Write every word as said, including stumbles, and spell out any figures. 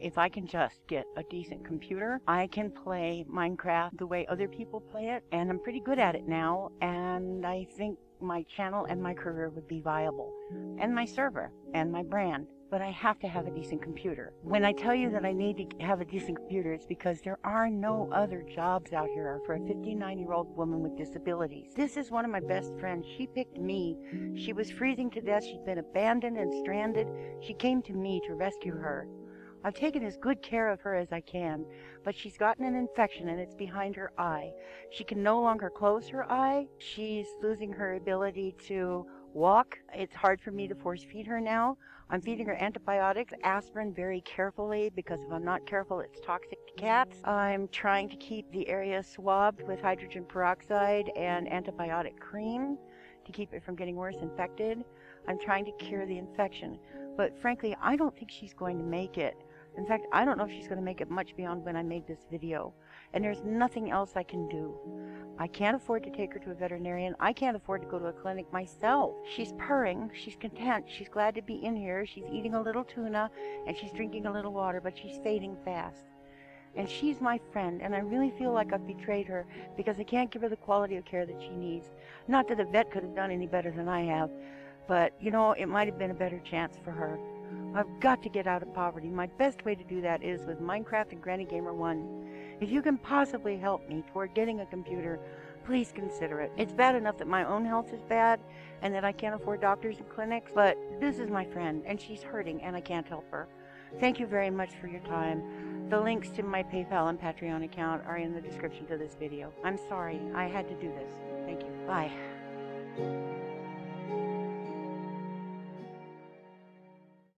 If I can just get a decent computer, I can play Minecraft the way other people play it, and I'm pretty good at it now, and I think my channel and my career would be viable, and my server, and my brand. But I have to have a decent computer. When I tell you that I need to have a decent computer, it's because there are no other jobs out here for a fifty-nine-year-old woman with disabilities. This is one of my best friends. She picked me. She was freezing to death. She'd been abandoned and stranded. She came to me to rescue her. I've taken as good care of her as I can, but she's gotten an infection and it's behind her eye. She can no longer close her eye. She's losing her ability to walk. It's hard for me to force feed her now. I'm feeding her antibiotics, aspirin, very carefully, because if I'm not careful, it's toxic to cats. I'm trying to keep the area swabbed with hydrogen peroxide and antibiotic cream to keep it from getting worse infected. I'm trying to cure the infection, but frankly, I don't think she's going to make it. In fact, I don't know if she's going to make it much beyond when I make this video, and there's nothing else I can do. I can't afford to take her to a veterinarian. I can't afford to go to a clinic myself. She's purring. She's content. She's glad to be in here. She's eating a little tuna, and she's drinking a little water, but she's fading fast. And she's my friend, and I really feel like I've betrayed her because I can't give her the quality of care that she needs. Not that a vet could have done any better than I have, but, you know, it might have been a better chance for her. I've got to get out of poverty. My best way to do that is with Minecraft and Granny Gamer one. If you can possibly help me toward getting a computer, please consider it. It's bad enough that my own health is bad and that I can't afford doctors and clinics, but this is my friend and she's hurting and I can't help her. Thank you very much for your time. The links to my PayPal and Patreon account are in the description to this video. I'm sorry I had to do this. Thank you. Bye.